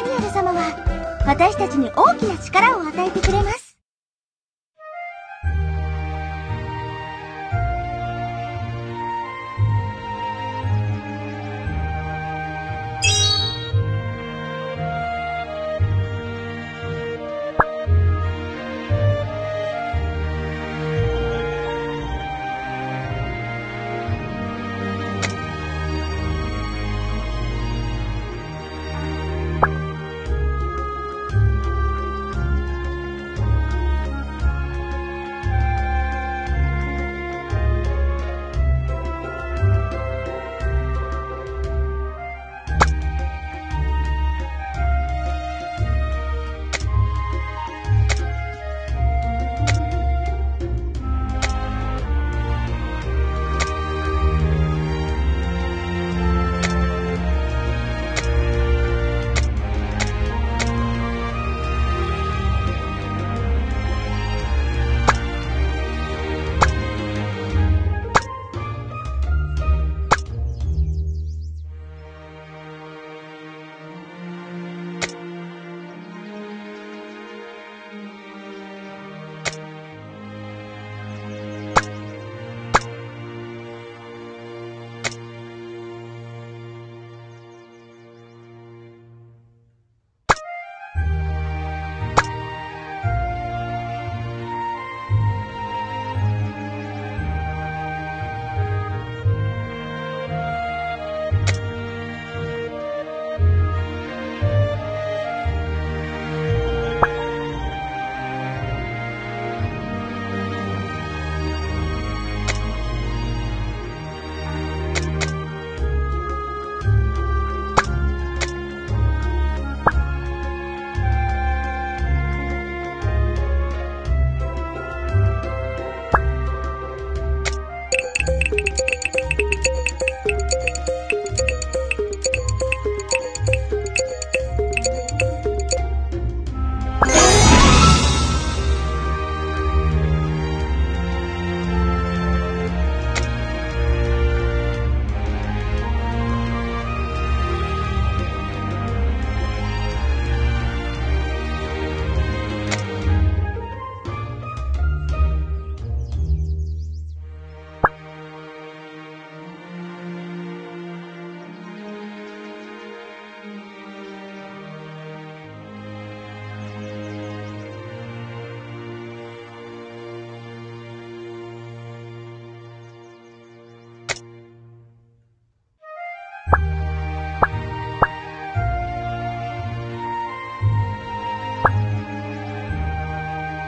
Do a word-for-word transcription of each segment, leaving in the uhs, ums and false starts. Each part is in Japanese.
ダニエル様は私たちに大きな力を与えてくれます。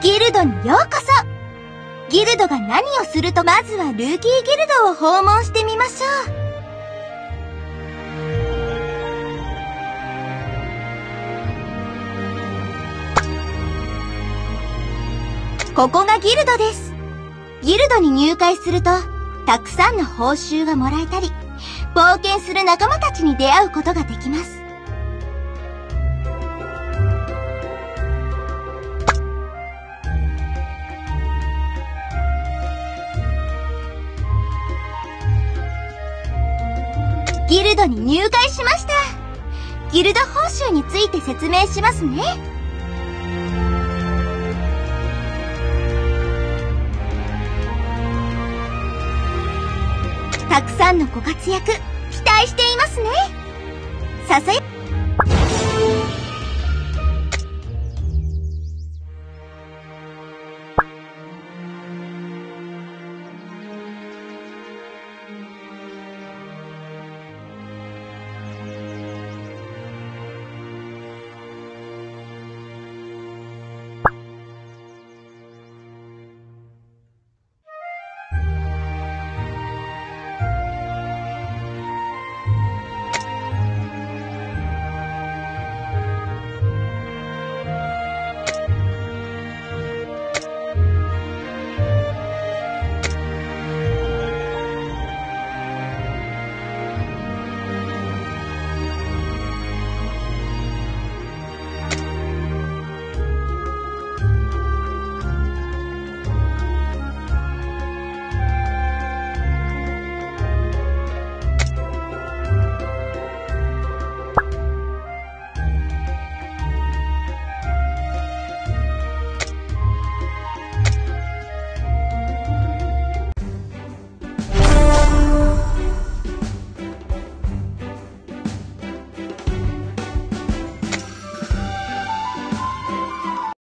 ギルドにようこそ。ギルドが何をするとまずはルーキーギルドを訪問してみましょう。ここがギルドです。ギルドに入会するとたくさんの報酬がもらえたり、冒険する仲間たちに出会うことができます。ギルドに入会しました。ギルド報酬について説明しますね。たくさんのご活躍期待していますね。ささや